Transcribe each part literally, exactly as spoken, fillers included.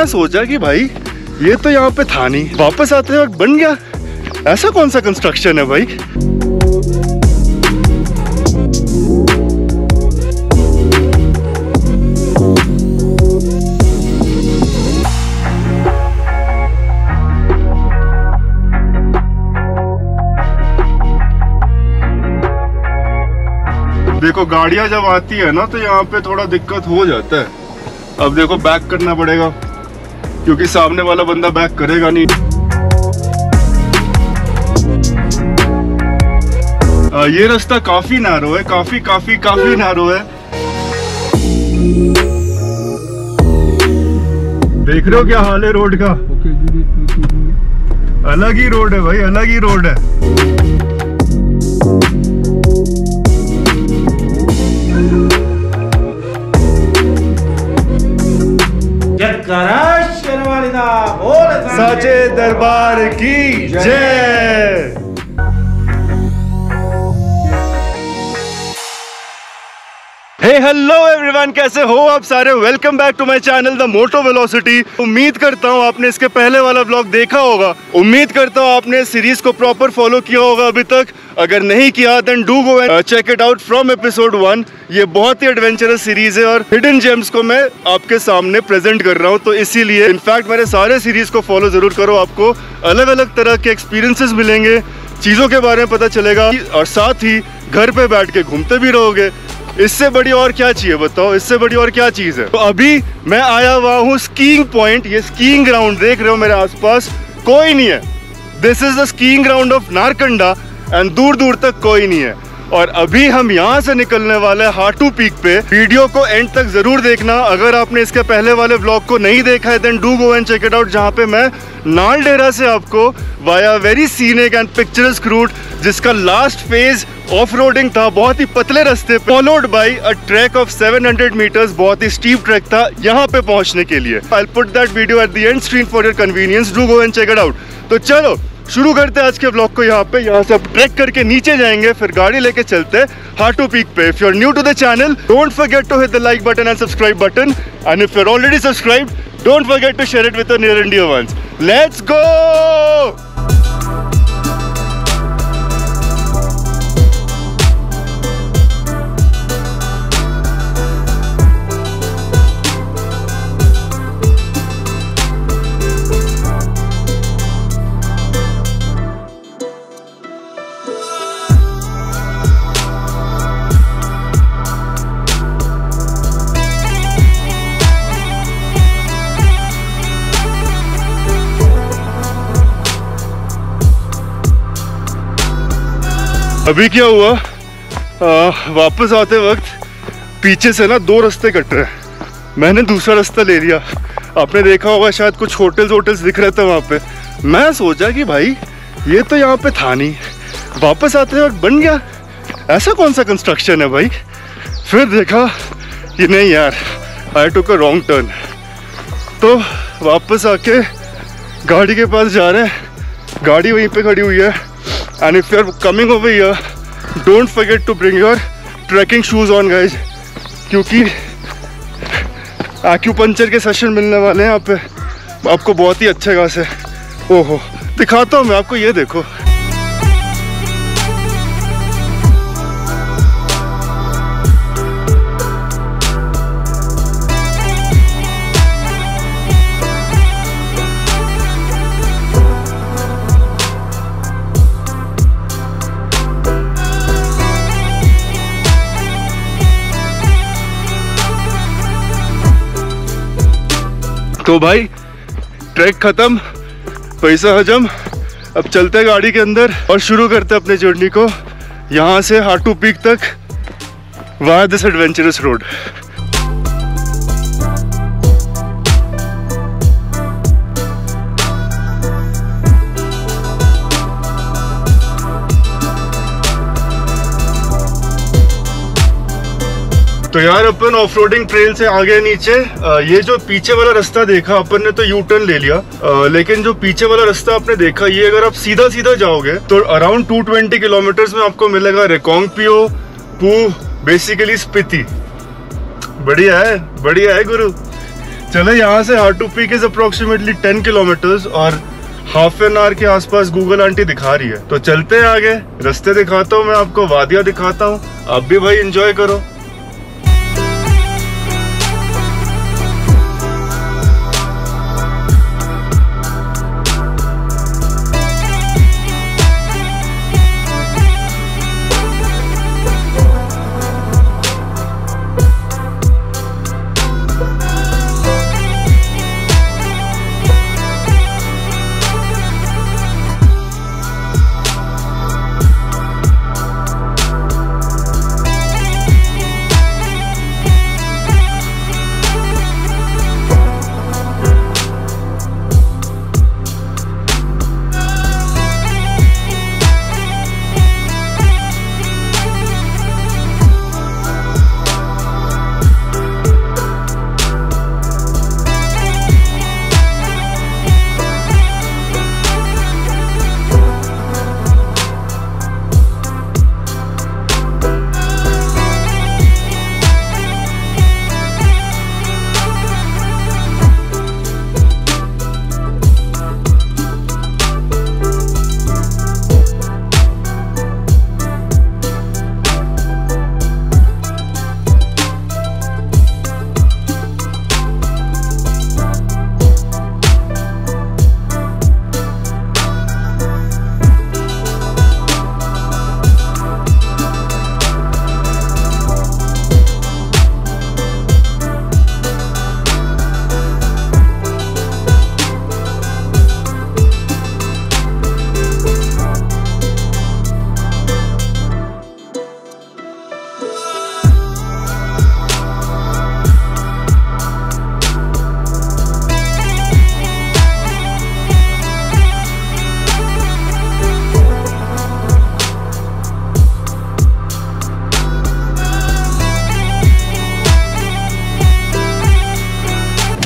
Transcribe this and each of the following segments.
मैं सोचा कि भाई ये तो यहाँ पे था नहीं, वापस आते वक्त बन गया। ऐसा कौन सा कंस्ट्रक्शन है भाई। देखो गाड़ियाँ जब आती है ना तो यहाँ पे थोड़ा दिक्कत हो जाता है। अब देखो बैक करना पड़ेगा क्योंकि सामने वाला बंदा बैक करेगा नहीं। आ, ये रास्ता काफी नैरो है, काफी काफी काफी नैरो है। देख रहे हो क्या हाल है रोड का। अलग ही रोड है भाई, अलग ही रोड है। साचे दरबार की जय। हे हेलो एवरीवन, कैसे हो आप सारे। Welcome back to my channel the moto velocity. उम्मीद करता हूँ आपने इसके पहले वाला ब्लॉग देखा होगा। उम्मीद करता हूँ आपने सीरीज को प्रॉपर फॉलो किया होगा अभी तक। अगर नहीं किया then do go and check it out from episode one. ये बहुत ही एडवेंचरस सीरीज है और हिडन जेम्स को मैं आपके सामने प्रेजेंट कर रहा हूँ, तो इसीलिए इनफैक्ट मेरे सारे सीरीज को फॉलो जरूर करो। आपको अलग अलग तरह के एक्सपीरियंसेस मिलेंगे, चीज़ों के बारे में पता चलेगा और साथ ही घर पे बैठ के घूमते भी रहोगे। इससे बड़ी और क्या चाहिए बताओ, इससे बड़ी और क्या चीज़ है। तो अभी मैं आया हुआ हूँ स्कीइंग पॉइंट। ये स्कीइंग ग्राउंड देख रहे हो मेरे आसपास कोई नहीं है। This is the skiing ground of Narkanda and दूर दूर तक कोई नहीं है। और अभी हम यहाँ से निकलने वाले हैं हाटू पीक पे। वीडियो को एंड तक जरूर देखना। अगर आपने इसके पहले वाले व्लॉग को नहीं देखा है then do go and check it out, जहाँ पे मैं नालडेरा से आपको via very scenic and picturesque route, जिसका लास्ट फेज ऑफ रोडिंग था, बहुत ही पतले रास्ते followed by a track of seven hundred metres, बहुत ही स्टीप ट्रैक था यहाँ पे पहुँचने के लिए। I will put that video at the end screen for your convenience, do go and check it out. तो चलो शुरू करते हैं आज के व्लॉग को। यहाँ पे यहाँ से आप ट्रैक करके नीचे जाएंगे, फिर गाड़ी लेके चलते हैं हाटू पीक पे। If you are new to the channel don't forget to hit the like button and subscribe button, and if you are already subscribed don't forget to share it with your near and dear ones. Let's go. अभी क्या हुआ, आ, वापस आते वक्त पीछे से ना दो रास्ते कट रहे हैं। मैंने दूसरा रास्ता ले लिया। आपने देखा होगा शायद कुछ होटल्स होटल्स दिख रहे थे वहाँ पे। मैं सोचा कि भाई ये तो यहाँ पे था नहीं, वापस आते वक्त बन गया। ऐसा कौन सा कंस्ट्रक्शन है भाई। फिर देखा कि नहीं यार, आई टुक अ रॉन्ग टर्न। तो वापस आके गाड़ी के पास जा रहे हैं, गाड़ी वहीं पर खड़ी हुई है। And if you're coming over here, don't forget to bring your trekking shoes on, guys, क्योंकि एक्यूपंचर के सेशन मिलने वाले हैं यहाँ पे। आपको बहुत ही अच्छे खासे, ओहो दिखाता हूँ मैं आपको। ये देखो तो भाई ट्रैक खत्म, पैसा हजम। अब चलते हैं गाड़ी के अंदर और शुरू करते हैं अपने जर्नी को यहाँ से हाटू पीक तक वाया दिस एडवेंचरस रोड। तो यार अपन ऑफ रोडिंग ट्रेल से आगे नीचे आ, ये जो पीछे वाला रास्ता देखा अपन ने तो यू टर्न ले लिया, आ, लेकिन जो पीछे वाला रास्ता आपने देखा, ये अगर आप सीधा सीधा जाओगे तो अराउंड टू ट्वेंटी किलोमीटर्स में आपको मिलेगा रेकोंगपियो पू, बेसिकली स्पीति। बढ़िया है, बढ़िया है गुरु। चले यहाँ से Hatu peak is approximately ten kilometres और हाफ एन आवर के आसपास गूगल आंटी दिखा रही है। तो चलते हैं आगे, रास्ते दिखाता हूँ मैं आपको, वादियाँ दिखाता हूँ, आप भी भाई एंजॉय करो।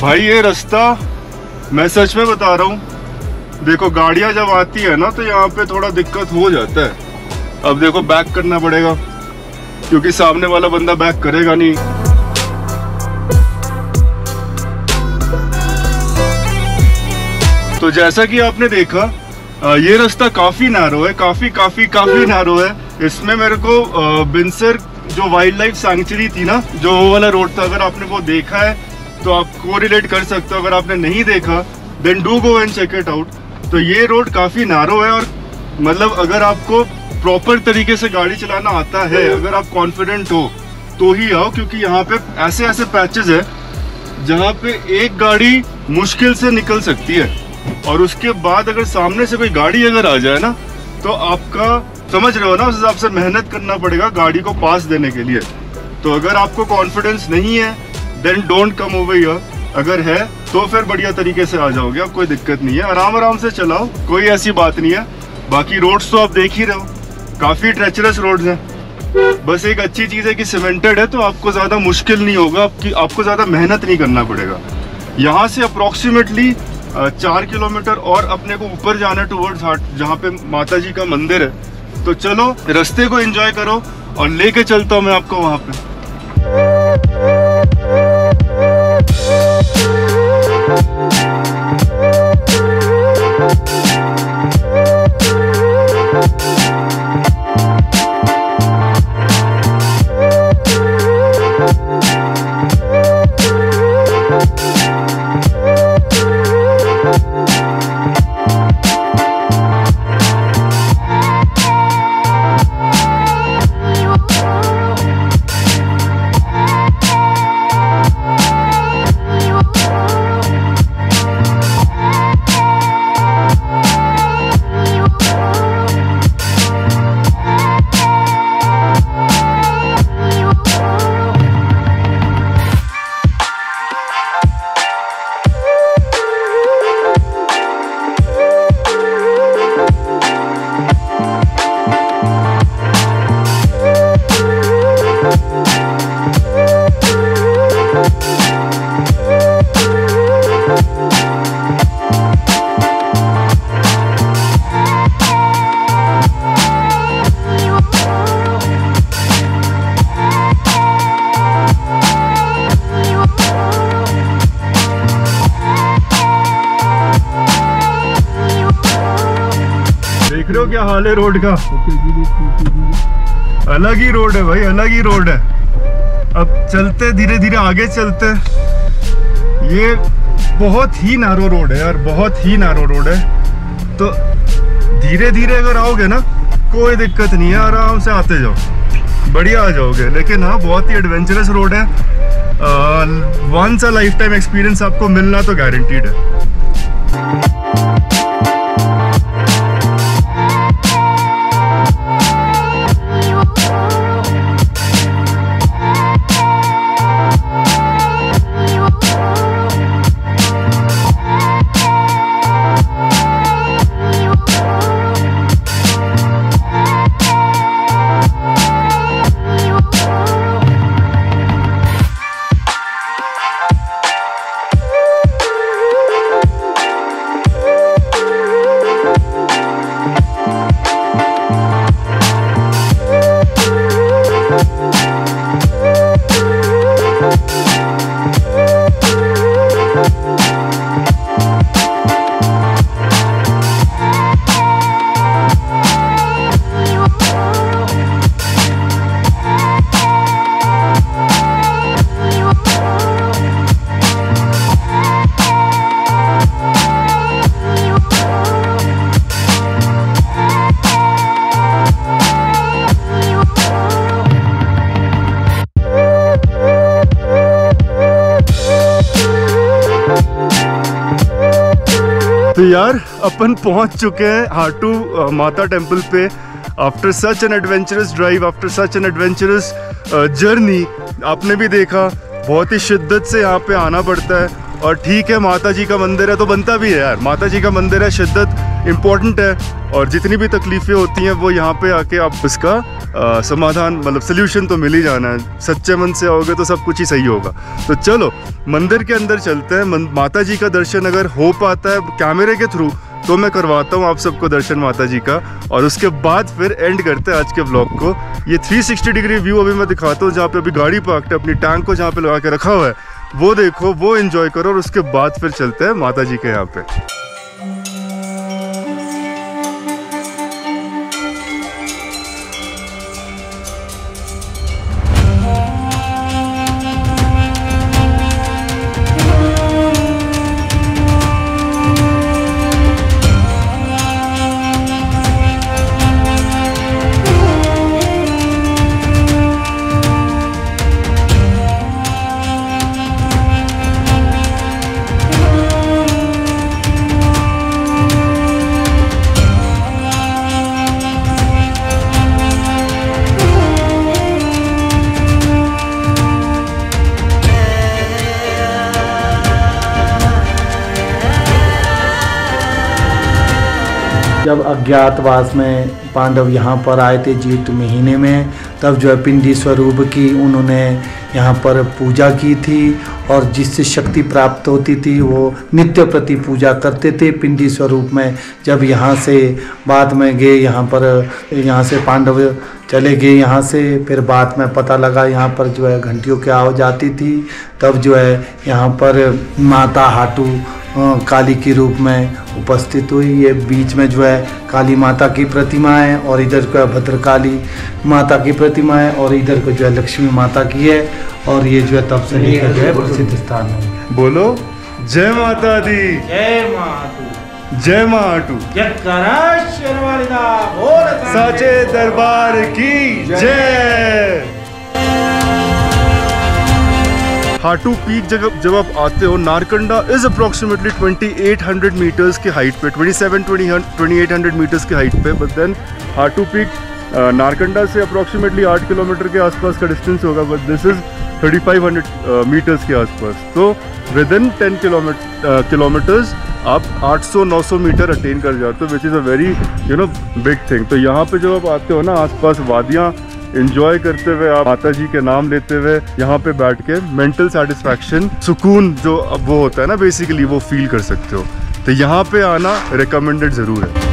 भाई ये रास्ता मैं सच में बता रहा हूँ, देखो गाड़ियाँ जब आती है ना तो यहाँ पे थोड़ा दिक्कत हो जाता है। अब देखो बैक करना पड़ेगा क्योंकि सामने वाला बंदा बैक करेगा नहीं। तो जैसा कि आपने देखा ये रास्ता काफ़ी नैरो है, काफ़ी काफ़ी काफ़ी नैरो है। इसमें मेरे को बिनसर जो वाइल्ड लाइफ सेंचुरी थी ना, जो वो वाला रोड था, अगर आपने वो देखा है तो आप कोरिलेट कर सकते हो, अगर आपने नहीं देखा then do go and check it out. तो ये रोड काफ़ी नैरो है और मतलब अगर आपको प्रॉपर तरीके से गाड़ी चलाना आता है, अगर आप कॉन्फिडेंट हो तो ही आओ, क्योंकि यहाँ पे ऐसे ऐसे पैचेस है जहाँ पे एक गाड़ी मुश्किल से निकल सकती है और उसके बाद अगर सामने से कोई गाड़ी अगर आ जाए ना तो आपका समझ रहे हो ना, उस हिसाब से मेहनत करना पड़ेगा गाड़ी को पास देने के लिए। तो अगर आपको कॉन्फिडेंस नहीं है then don't come over here, अगर है तो फिर बढ़िया तरीके से आ जाओगे, अब कोई दिक्कत नहीं है, आराम आराम से चलाओ, कोई ऐसी बात नहीं है। बाकी रोड्स तो आप देख ही रहे हो, काफ़ी ट्रेचरस रोड्स हैं। बस एक अच्छी चीज़ है कि सीमेंटेड है तो आपको ज़्यादा मुश्किल नहीं होगा, आपकी आपको ज़्यादा मेहनत नहीं करना पड़ेगा। यहाँ से अप्रॉक्सीमेटली चार किलोमीटर और अपने को ऊपर जाना है टूवर्ड्स हाट, जहाँ पे माता जी का मंदिर है। तो चलो रास्ते को एंजॉय करो और लेके चलता हूँ मैं आपको वहाँ पर। वाले रोड का अलग ही रोड है भाई, अलग ही रोड है। अब चलते धीरे धीरे आगे चलते। ये बहुत ही नारो रोड है यार, बहुत ही नारो रोड है। तो धीरे धीरे अगर आओगे ना कोई दिक्कत नहीं है, आराम से आते जाओ, बढ़िया आ जाओगे। लेकिन हाँ, बहुत ही एडवेंचरस रोड है। Once a lifetime experience आपको मिलना तो गारंटीड है। तो यार अपन पहुंच चुके हैं हाटू माता टेम्पल पे। After such an adventurous drive, after such an adventurous journey, आपने भी देखा बहुत ही शिद्दत से यहाँ पे आना पड़ता है। और ठीक है, माता जी का मंदिर है तो बनता भी है यार, माता जी का मंदिर है, शिद्दत इम्पॉर्टेंट है। और जितनी भी तकलीफ़ें होती हैं वो यहाँ पे आके आप उसका आ, समाधान मतलब सोल्यूशन तो मिल ही जाना है। सच्चे मन से आओगे तो सब कुछ ही सही होगा। तो चलो मंदिर के अंदर चलते हैं। माता जी का दर्शन अगर हो पाता है कैमरे के थ्रू तो मैं करवाता हूँ आप सबको दर्शन माता जी का, और उसके बाद फिर एंड करते हैं आज के ब्लॉग को। ये तीन सौ साठ डिग्री व्यू अभी मैं दिखाता हूँ, जहाँ पे अभी गाड़ी पार्क है, अपनी टैंक को जहाँ पे लगा के रखा हुआ है वो देखो, वो एंजॉय करो, और उसके बाद फिर चलते हैं माता जी के यहाँ पे। जब अज्ञातवास में पांडव यहाँ पर आए थे जेठ महीने में, तब जो है पिंडी स्वरूप की उन्होंने यहाँ पर पूजा की थी, और जिससे शक्ति प्राप्त होती थी वो नित्य प्रति पूजा करते थे पिंडी स्वरूप में। जब यहाँ से बाद में गए, यहाँ पर यहाँ से पांडव चले गए यहाँ से, फिर बाद में पता लगा यहाँ पर जो है घंटियों की आवाज आती थी, तब जो है यहाँ पर माता हाटू काली के रूप में उपस्थित हुई। ये बीच में जो है काली माता की प्रतिमा है, और इधर को है भद्रकाली माता की प्रतिमा है, और इधर को जो है लक्ष्मी माता की है, और ये जो है तब से लेकर जो है प्रसिद्ध स्थान है। बोलो जय माता दी, जय मातू, जय मातू, साचे दरबार की जय। हाटू पीक जगह जब आप आते हो, नारकंडा इज अप्रॉक्सीमेटली अट्ठाईस सौ मीटर्स की हाइट पे, सत्ताईस सौ अट्ठाईस सौ मीटर्स की हाइट पे। But then Hatu peak Narkanda से अप्रॉक्सीमेटली आठ किलोमीटर के आसपास का डिस्टेंस होगा, बट दिस इज पैंतीस सौ मीटर्स के आसपास। तो within ten kilometre kilometres आप आठ सौ नौ सौ मीटर अटेन कर जाते हो, which is a very you know big thing. तो यहाँ पे जब आप आते हो ना, आसपास वादियाँ एंजॉय करते हुए, आप माता जी के नाम लेते हुए यहाँ पे बैठ के मेंटल सेटिस्फैक्शन, सुकून जो अब वो होता है ना बेसिकली, वो फील कर सकते हो। तो यहाँ पे आना रिकमेंडेड ज़रूर है।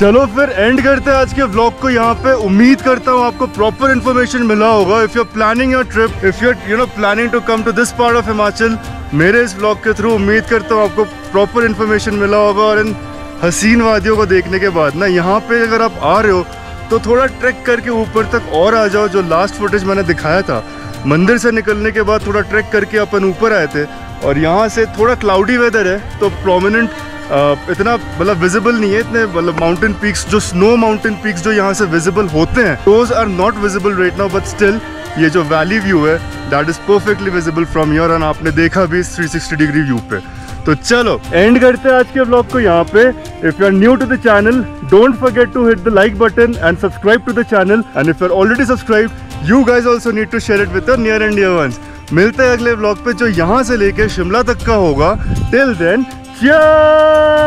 चलो फिर एंड करते हैं आज के व्लॉग को यहाँ पे। उम्मीद करता हूँ आपको प्रॉपर इन्फॉर्मेशन मिला होगा। If you are planning your trip, if you are you know planning to come to this part of Himachal, मेरे इस व्लॉग के थ्रू उम्मीद करता हूँ आपको प्रॉपर इन्फॉर्मेशन मिला होगा। और इन हसीन वादियों को देखने के बाद ना, यहाँ पे अगर आप आ रहे हो तो थोड़ा ट्रैक करके ऊपर तक और आ जाओ। जो लास्ट फुटेज मैंने दिखाया था, मंदिर से निकलने के बाद थोड़ा ट्रैक करके अपन ऊपर आए थे, और यहाँ से थोड़ा क्लाउडी वेदर है तो प्रोमिनेंट इतना मतलब विजिबल नहीं है, इतने मतलब माउंटेन पीक्स जो स्नो माउंटेन पीक्स जो यहाँ से विजिबल होते हैं, those are not visible right now, but still ये जो वैली व्यू है that is perfectly visible from here, और आपने देखा भी इस थ्री सिक्सटी डिग्री व्यू पे। तो चलो एंड करते हैं आज के व्लॉग को यहाँ पे। If you are new to the channel, don't forget to hit the like button and subscribe to the channel, and if you are already subscribe, you guys also need to share it with your near and dear ones. मिलते हैं अगले vlog पे जो यहाँ से लेके शिमला तक का होगा। Till then, cheers.